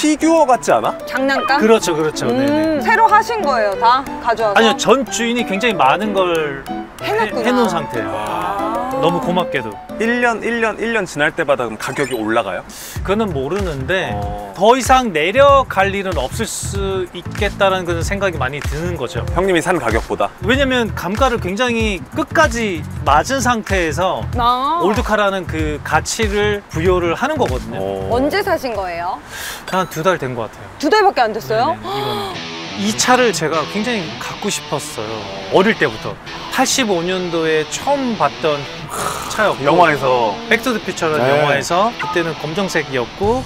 피규어 같지 않아? 장난감? 그렇죠, 그렇죠. 네네. 새로 하신 거예요, 다? 가져와서? 아니요, 전 주인이 굉장히 많은 걸 해놓은 상태예요. 너무 고맙게도 1년 지날 때마다 그럼 가격이 올라가요? 그거는 모르는데 더 이상 내려갈 일은 없을 수 있겠다는 그런 생각이 많이 드는 거죠. 형님이 산 가격보다? 왜냐면 감가를 굉장히 끝까지 맞은 상태에서 올드카라는 그 가치를 부여를 하는 거거든요. 언제 사신 거예요? 한 2달 된 것 같아요. 2달밖에 안 됐어요? 네네, 이거는. 이 차를 제가 굉장히 갖고 싶었어요. 어릴 때부터 85년도에 처음 봤던 차였고, 영화에서 백투더퓨처라는 영화에서 그때는 검정색이었고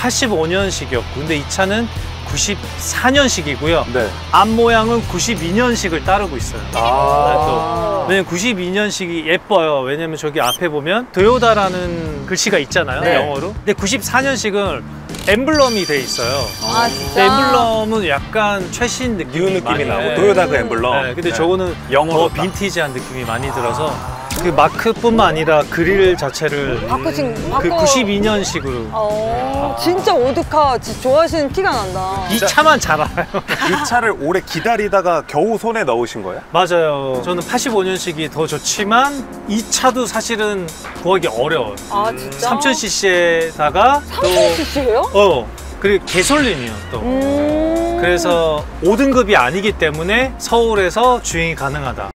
85년식이었고 근데 이 차는 94년식이고요. 네. 앞모양은 92년식을 따르고 있어요. 왜냐면 92년식이 예뻐요. 왜냐면 저기 앞에 보면 도요다라는 글씨가 있잖아요. 네. 영어로. 근데 94년식은 엠블럼이 돼 있어요. 아, 진짜? 엠블럼은 약간 최신 느낌이 많이 나고 도요다 그 엠블럼. 네, 근데 네. 저거는 영어로 더 빈티지한 느낌이 많이 들어서 그 마크뿐만 아니라 그릴 자체를 바꿔. 92년식으로. 진짜 오드카 좋아하시는 티가 난다. 이 차만 잘 알아요. 이 차를 오래 기다리다가 겨우 손에 넣으신 거예요? 맞아요. 저는 85년식이 더 좋지만 이 차도 사실은 구하기 어려워요. 아 진짜? 3000cc에다가 3000cc예요? 그리고 개솔린이요 또. 그래서 5등급이 아니기 때문에 서울에서 주행이 가능하다.